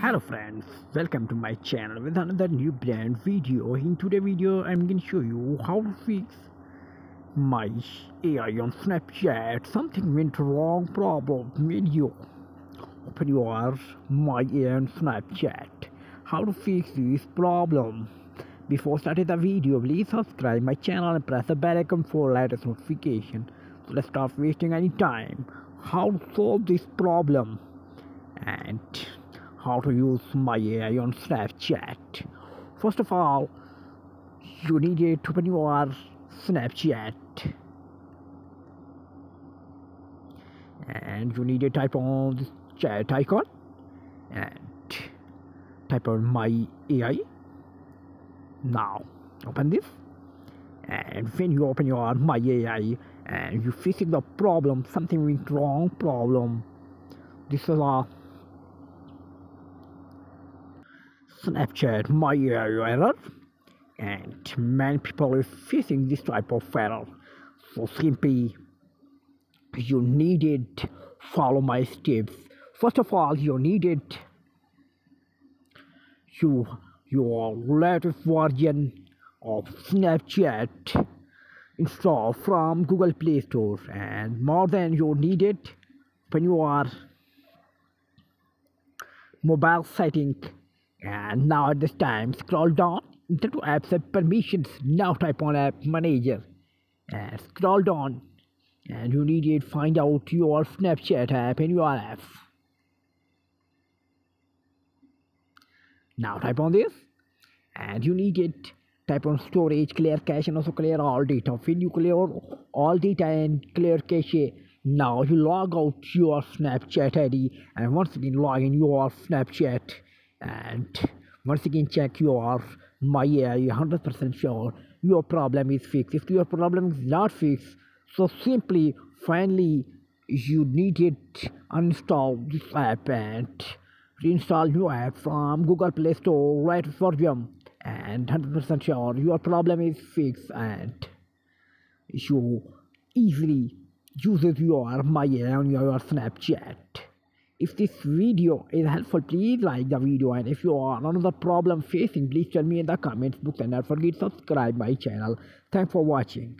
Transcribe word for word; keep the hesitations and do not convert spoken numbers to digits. Hello friends, welcome to my channel with another new brand video. In today's video I'm going to show you how to fix my A I on Snapchat. Something went wrong problem video. Open your My A I on Snapchat. How to fix this problem. Before starting the video, please subscribe my channel and press the bell icon for latest notification. So let's stop wasting any time. How to solve this problem and how to use My A I on Snapchat. First of all, you need to open your Snapchat and you need to type on this chat icon and type on My A I. Now open this, and when you open your My A I and you fixing the problem, something went wrong problem. This is a Snapchat My A I error, and many people are facing this type of error. So simply you needed follow my steps. First of all, you needed you your latest version of Snapchat install from Google Play Store, and more than you needed when you are mobile setting. And now at this time, scroll down into apps and permissions. Now type on app manager and scroll down, and you need to find out your Snapchat app in your app. Now type on this, and you need it type on storage, clear cache, and also clear all data. When you clear all data and clear cache, now you log out your Snapchat I D and once again log in your Snapchat. And once again check your My A I, one hundred percent sure your problem is fixed. If your problem is not fixed, so simply finally you need it uninstall this app and reinstall new app from Google Play Store right for them, and one hundred percent sure your problem is fixed and you easily uses your My A I on your Snapchat. If this video is helpful, please like the video, and if you are another problem facing, please tell me in the comments box, and don't forget to subscribe my channel. Thanks for watching.